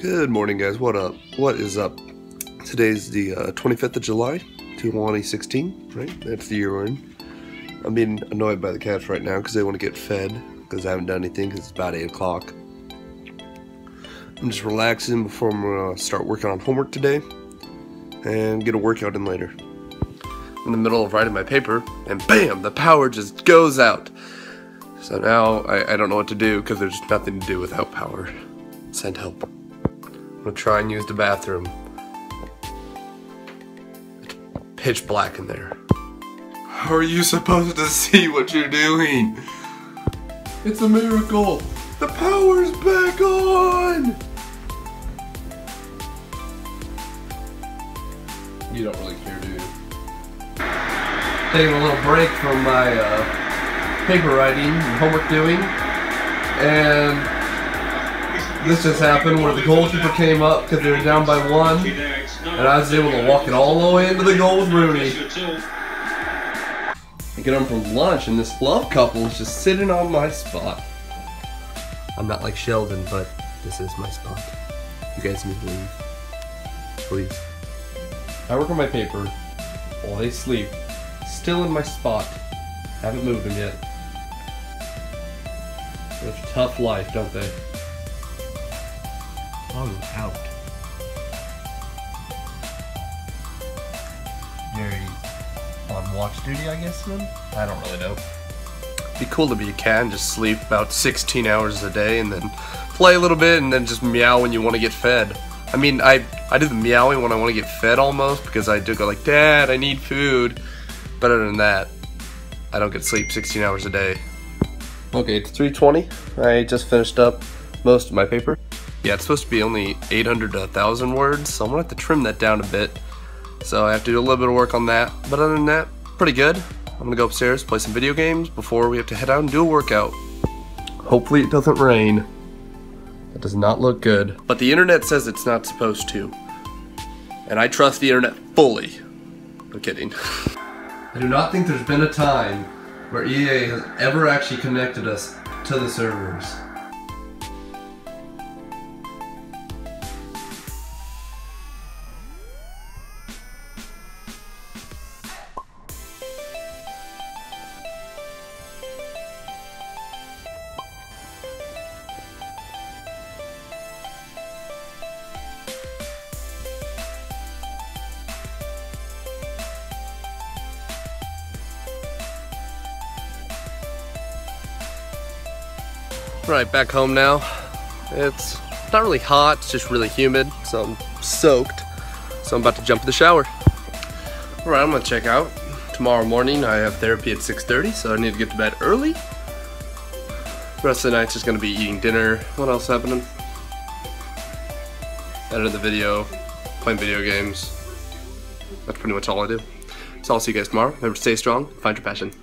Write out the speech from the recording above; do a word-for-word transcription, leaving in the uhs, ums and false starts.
Good morning, guys. What up? What is up? Today's the uh, twenty-fifth of July, twenty sixteen, right? That's the year we're in. I'm being annoyed by the cats right now because they want to get fed because I haven't done anything because it's about eight o'clock. I'm just relaxing before I'm going to start working on homework today and get a workout in later. In the middle of writing my paper, and bam, the power just goes out. So now I, I don't know what to do because there's nothing to do without power. Send help. I'm gonna try and use the bathroom. It's pitch black in there. How are you supposed to see what you're doing? It's a miracle. The power's back on. You don't really care, do you? Taking a little break from my uh, paper writing and homework doing, and this just happened where the goalkeeper came up because they were down by one, and I was able to walk it all the way into the goal with Rooney. I get home from lunch, and this love couple is just sitting on my spot. I'm not like Sheldon, but this is my spot. You guys need to leave, please. I work on my paper while they sleep. Still in my spot. Haven't moved them yet. They have a tough life, don't they? I'm out. Very on watch duty, I guess, then? I don't really know. It'd be cool to be a cat and just sleep about sixteen hours a day and then play a little bit and then just meow when you want to get fed. I mean, I, I do the meowing when I want to get fed almost because I do go like, Dad, I need food. But other than that, I don't get sleep sixteen hours a day. Okay, it's three twenty. I just finished up most of my paper. Yeah, it's supposed to be only eight hundred to one thousand words, so I'm gonna have to trim that down a bit. So I have to do a little bit of work on that. But other than that, pretty good. I'm gonna go upstairs, play some video games before we have to head out and do a workout. Hopefully it doesn't rain. That does not look good. But the internet says it's not supposed to. And I trust the internet fully. I'm kidding. I do not think there's been a time where E A has ever actually connected us to the servers. Right, back home now. It's not really hot, it's just really humid, so I'm soaked. So I'm about to jump in the shower. All right, I'm gonna check out. Tomorrow morning I have therapy at six thirty, so I need to get to bed early. The rest of the night's just gonna be eating dinner. What else happening? Edit the video, playing video games. That's pretty much all I do. So I'll see you guys tomorrow. Remember to stay strong, find your passion.